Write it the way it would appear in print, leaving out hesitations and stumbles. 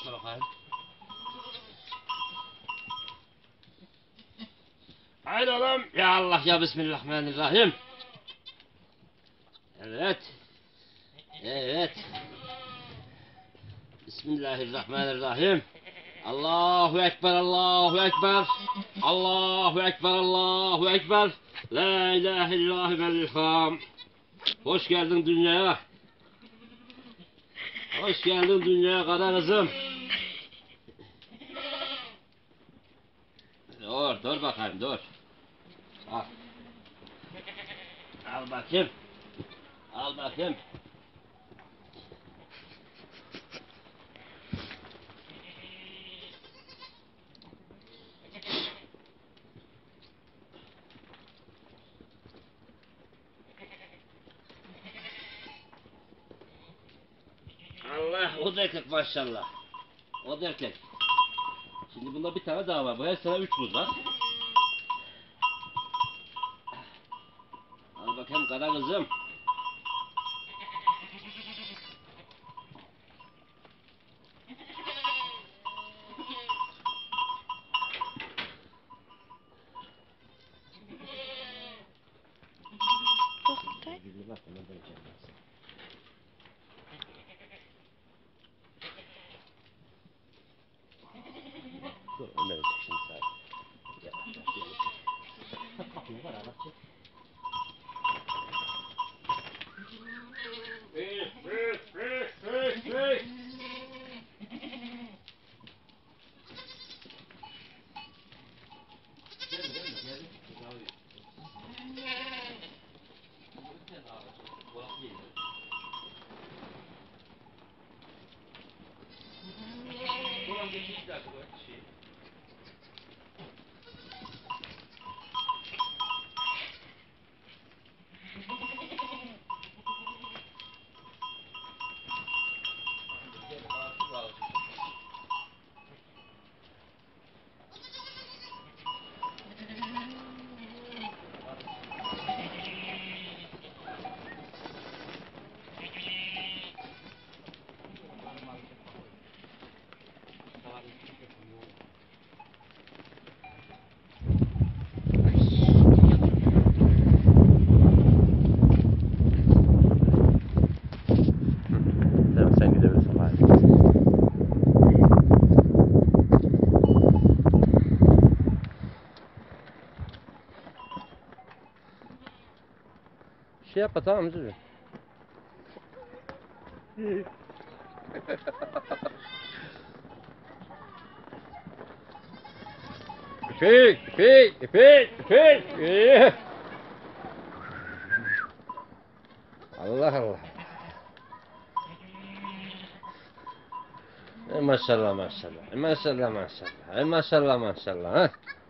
Başla bakalım. Haydi oğlum. Ya Allah ya, bismillahirrahmanirrahim. Evet. Evet. Bismillahirrahmanirrahim. Allahu Ekber, Allahu Ekber. Allahu Ekber, Allahu Ekber. La ilahe illallah vel ham. Hoş geldin dünyaya. Hoş geldin dünyaya kara kızım. Dur, dur bakayım, dur. Al. Al bakayım. Al bakayım. Allah, o da erkek maşallah. O da erkek. Şimdi bunda bir tane daha var. Bu her sene 3 buz var. Al bakayım kara kızım. Dur, onları çek şimdi sağa. Kapıyı var, anahtar. Şey yapma, tamam mı? Allah Allah. Maşallah maşallah. Maşallah maşallah. Maşallah maşallah.